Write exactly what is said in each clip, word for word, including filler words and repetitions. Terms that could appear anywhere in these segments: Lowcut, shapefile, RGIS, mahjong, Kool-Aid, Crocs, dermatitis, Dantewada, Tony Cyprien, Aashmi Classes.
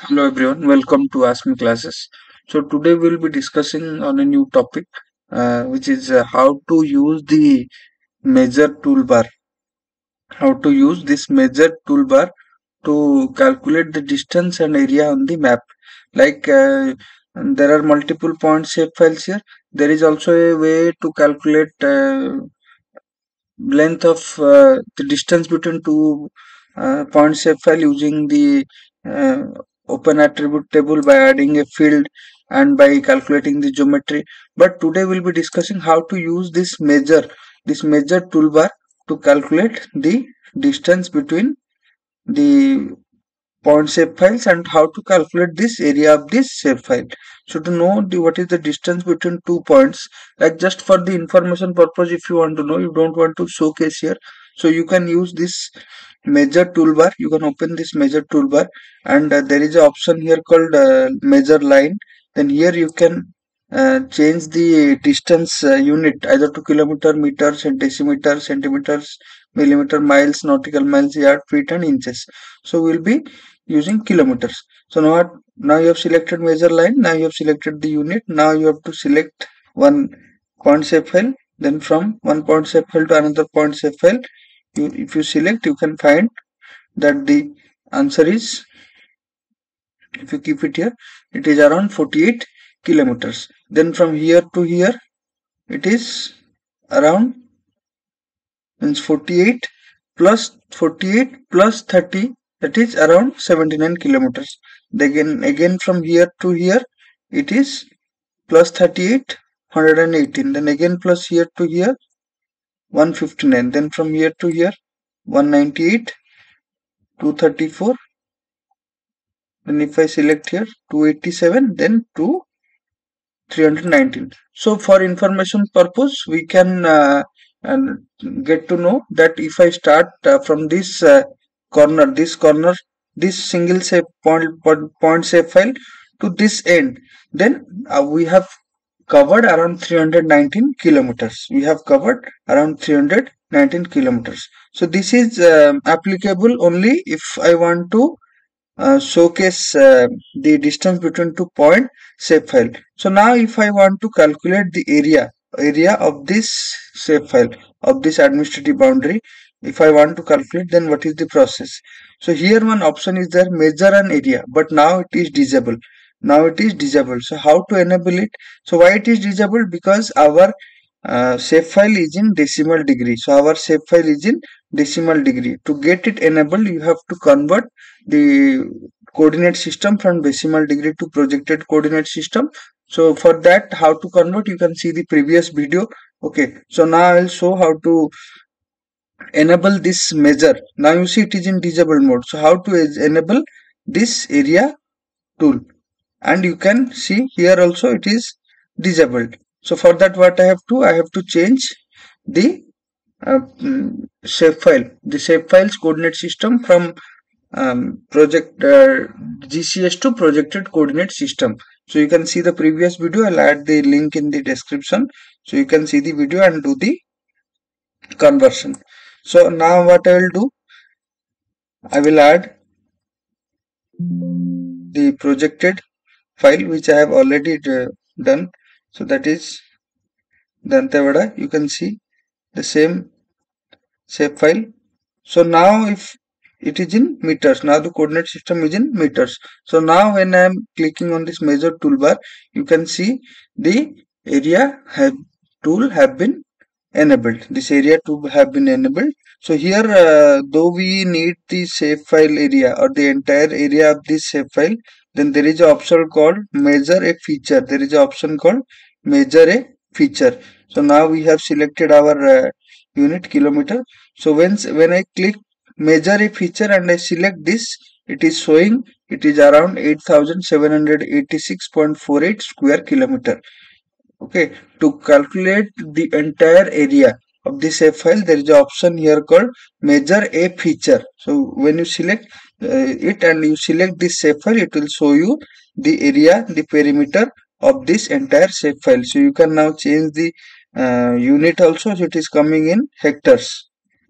Hello everyone, welcome to Aashmi Classes. So today we will be discussing on a new topic uh, which is uh, how to use the measure toolbar. How to use this measure toolbar to calculate the distance and area on the map. Like uh, there are multiple point shape files here. There is also a way to calculate uh, length of uh, the distance between two uh, point shape file using the uh, open attribute table by adding a field and by calculating the geometry. But today we'll be discussing how to use this measure this measure toolbar to calculate the distance between the point shape files and how to calculate this area of this shape file. So to know the, what is the distance between two points, like just for the information purpose, if you want to know, you don't want to showcase here, so you can use this measure toolbar. You can open this measure toolbar and uh, there is an option here called uh, measure line. Then here you can uh, change the distance uh, unit either to kilometer, meters, and decimeter, centimeters, millimeter, miles, nautical miles, yard, feet, and inches. So we'll be using kilometers. So now, now you have selected measure line, now you have selected the unit, now you have to select one point shape file. Then from one point shape file to another point shape file, You, if you select, you can find that the answer is, if you keep it here, it is around forty-eight kilometers. Then from here to here, it is around, means forty-eight plus forty-eight plus thirty, that is around seventy-nine kilometers. Again, again from here to here, it is plus thirty-eight, one hundred eighteen. Then again plus here to here, one hundred fifty-nine. Then from here to here, one hundred ninety-eight, two hundred thirty-four. Then if I select here, two hundred eighty-seven, then to three hundred nineteen. So for information purpose, we can uh, and get to know that if I start uh, from this uh, corner, this corner, this single shape point, point, point shape file to this end, then uh, we have covered around three hundred nineteen kilometers. We have covered around three hundred nineteen kilometers. So this is uh, applicable only if I want to uh, showcase uh, the distance between two point shape file. So now if I want to calculate the area area of this shape file, of this administrative boundary, if I want to calculate, then what is the process? So here one option is there, measure an area, but now it is disabled. Now it is disabled. So how to enable it? So why it is disabled? Because our uh, shape file is in decimal degree. So our shape file is in decimal degree. To get it enabled, you have to convert the coordinate system from decimal degree to projected coordinate system. So for that, how to convert, you can see the previous video. Okay, so now I will show how to enable this measure. Now you see it is in disabled mode. So how to enable this area tool? And you can see here also it is disabled. So for that, what I have to, I have to change the uh, shape file, the shape files coordinate system from um, project uh, G C S to projected coordinate system. So you can see the previous video. I'll add the link in the description, so you can see the video and do the conversion. So now what I will do, I will add the projected file which I have already uh, done. So that is Dantewada. You can see the same shape file. So now if it is in meters, now the coordinate system is in meters. So now when I am clicking on this measure toolbar, you can see the area have tool have been enabled. This area tool have been enabled. So here uh, though we need the shape file area or the entire area of this shape file, then there is an option called measure a feature. There is an option called measure a feature. So now we have selected our uh, unit kilometer. So when, when I click measure a feature and I select this, it is showing it is around eight thousand seven hundred eighty-six point four eight square kilometer. Okay, to calculate the entire area of this shape file, there is an option here called measure a feature. So when you select uh, it and you select this shape file, it will show you the area, the perimeter of this entire shape file. So you can now change the uh, unit also. So it is coming in hectares.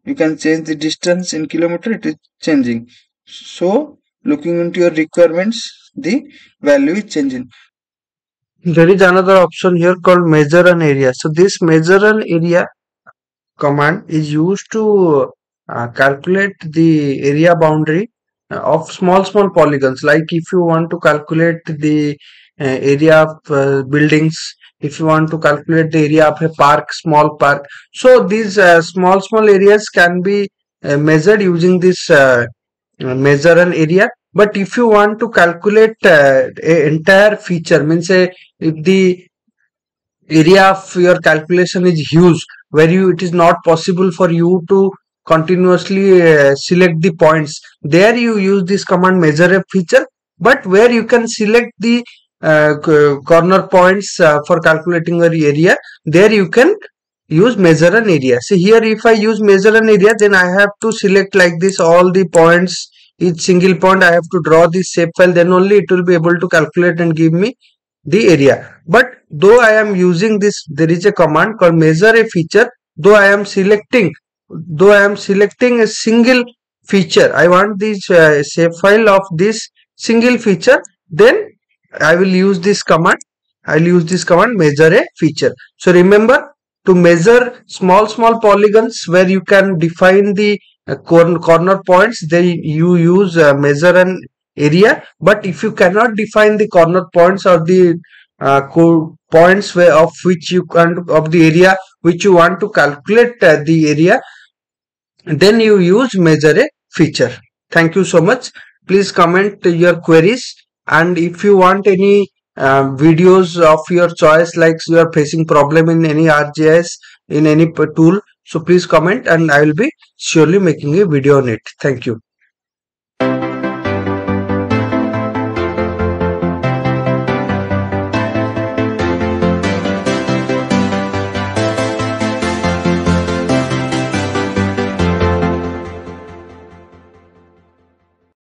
You can change the distance in kilometer, it is changing. So looking into your requirements, the value is changing. There is another option here called measure an area. So this measure an area command is used to uh, calculate the area boundary of small small polygons. Like if you want to calculate the uh, area of uh, buildings, if you want to calculate the area of a park, small park. So these uh, small small areas can be uh, measured using this uh, measure an area. But if you want to calculate uh, a entire feature, means uh, if the area of your calculation is huge, where you it is not possible for you to continuously uh, select the points, there you use this command measure a feature. But where you can select the uh, corner points uh, for calculating your area, there you can use measure an area. So here if I use measure an area, then I have to select like this all the points, each single point I have to draw this shapefile, then only it will be able to calculate and give me the area. But though I am using this, there is a command called measure a feature, though I am selecting though I am selecting a single feature, I want this uh, shapefile of this single feature, then I will use this command, I will use this command measure a feature. So remember, to measure small small polygons where you can define the uh, cor corner points, then you use uh, measure an area. But if you cannot define the corner points or the uh, points where of which you can of the area which you want to calculate uh, the area, then you use measure a feature. Thank you so much. Please comment your queries, and if you want any Uh, videos of your choice, like you are facing problem in any R G I S, in any tool, so please comment and I will be surely making a video on it. Thank you.